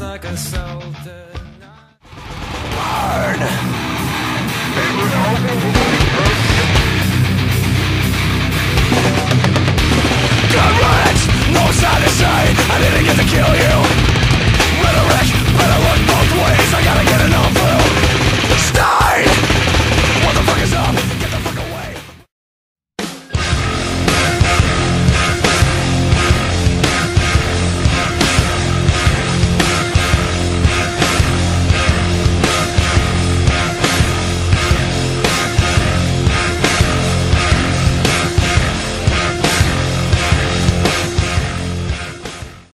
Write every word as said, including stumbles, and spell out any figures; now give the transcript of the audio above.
Like a soldier. Burn! God, run! No side to side! I didn't get to kill you!